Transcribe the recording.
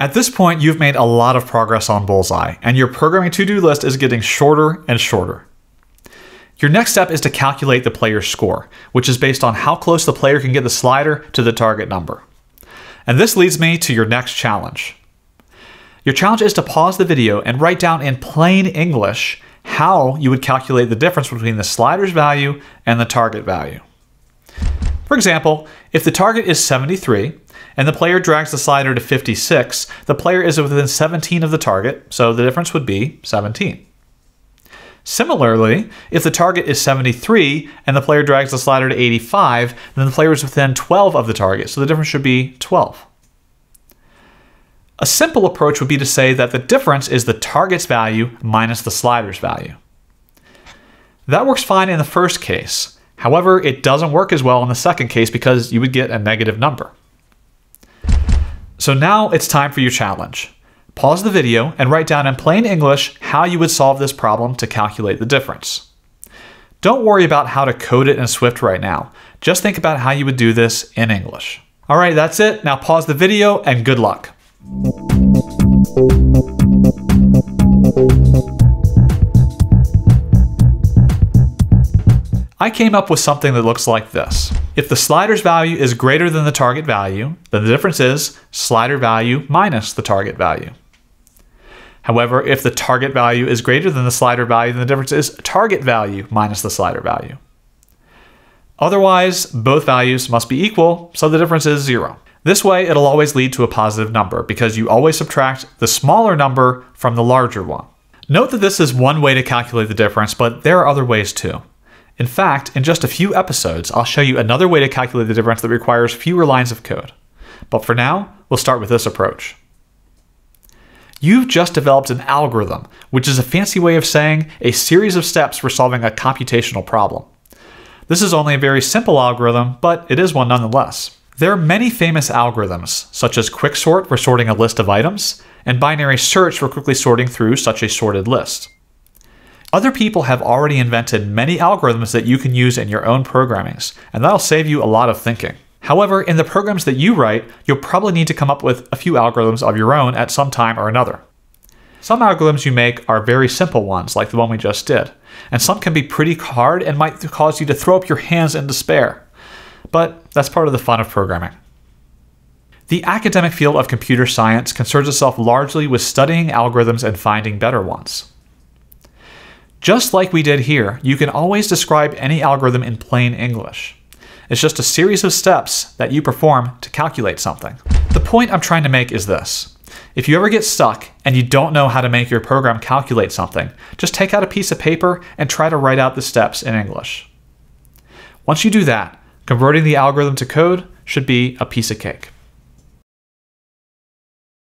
At this point, you've made a lot of progress on Bullseye, and your programming to-do list is getting shorter and shorter. Your next step is to calculate the player's score, which is based on how close the player can get the slider to the target number. And this leads me to your next challenge. Your challenge is to pause the video and write down in plain English how you would calculate the difference between the slider's value and the target value. For example, if the target is 73, and the player drags the slider to 56, the player is within 17 of the target, so the difference would be 17. Similarly, if the target is 73, and the player drags the slider to 85, then the player is within 12 of the target, so the difference should be 12. A simple approach would be to say that the difference is the target's value minus the slider's value. That works fine in the first case. However, it doesn't work as well in the second case because you would get a negative number. So now it's time for your challenge. Pause the video and write down in plain English how you would solve this problem to calculate the difference. Don't worry about how to code it in Swift right now. Just think about how you would do this in English. All right, that's it. Now pause the video and good luck. I came up with something that looks like this. If the slider's value is greater than the target value, then the difference is slider value minus the target value. However, if the target value is greater than the slider value, then the difference is target value minus the slider value. Otherwise, both values must be equal, so the difference is 0. This way, it'll always lead to a positive number because you always subtract the smaller number from the larger one. Note that this is one way to calculate the difference, but there are other ways too. In fact, in just a few episodes, I'll show you another way to calculate the difference that requires fewer lines of code. But for now, we'll start with this approach. You've just developed an algorithm, which is a fancy way of saying a series of steps for solving a computational problem. This is only a very simple algorithm, but it is one nonetheless. There are many famous algorithms, such as quicksort for sorting a list of items, and binary search for quickly sorting through such a sorted list. Other people have already invented many algorithms that you can use in your own programmings, and that'll save you a lot of thinking. However, in the programs that you write, you'll probably need to come up with a few algorithms of your own at some time or another. Some algorithms you make are very simple ones, like the one we just did, and some can be pretty hard and might cause you to throw up your hands in despair. But that's part of the fun of programming. The academic field of computer science concerns itself largely with studying algorithms and finding better ones. Just like we did here, you can always describe any algorithm in plain English. It's just a series of steps that you perform to calculate something. The point I'm trying to make is this. If you ever get stuck and you don't know how to make your program calculate something, just take out a piece of paper and try to write out the steps in English. Once you do that, converting the algorithm to code should be a piece of cake.